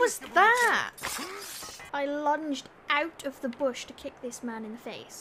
was that? I lunged out of the bush to kick this man in the face.